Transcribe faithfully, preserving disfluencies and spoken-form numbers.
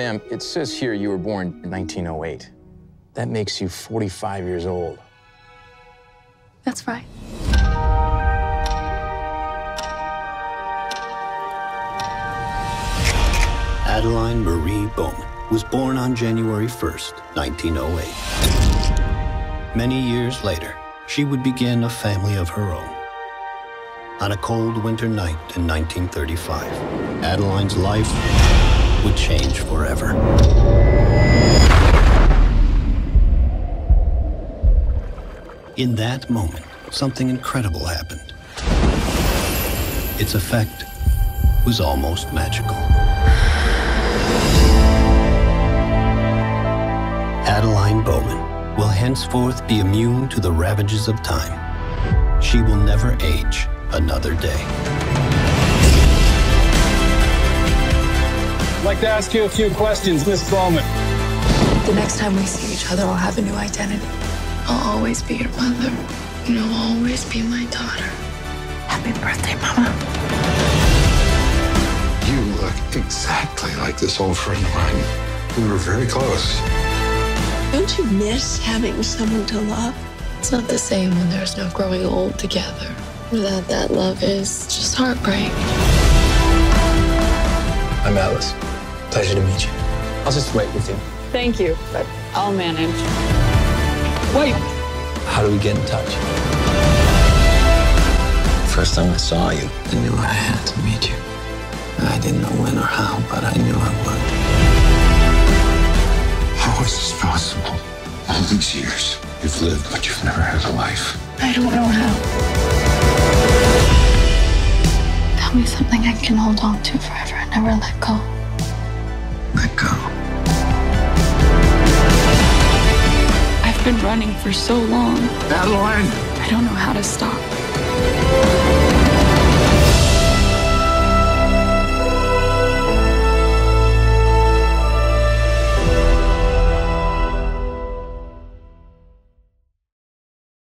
Ma'am, it says here you were born in nineteen oh eight. That makes you forty-five years old. That's right. Adaline Marie Bowman was born on January first, nineteen oh eight. Many years later, she would begin a family of her own. On a cold winter night in nineteen thirty-five, Adaline's life would change forever. In that moment, something incredible happened. Its effect was almost magical. Adaline Bowman will henceforth be immune to the ravages of time. She will never age another day. I'd like to ask you a few questions, Miss Bowman. The next time we see each other, I'll have a new identity. I'll always be your mother, and you'll always be my daughter. Happy birthday, Mama. You look exactly like this old friend of mine. We were very close. Don't you miss having someone to love? It's not the same when there's no growing old together. Without that love is just heartbreak. I'm Alice. Pleasure to meet you. I'll just wait with you. Thank you, but I'll manage. Wait! How do we get in touch? First time I saw you, I knew I had to meet you. I didn't know when or how, but I knew I would. How is this possible? All these years, you've lived, but you've never had a life. I don't know how. Tell me something I can hold on to forever and never let go. Let go. I've been running for so long. Adaline! I don't know how to stop.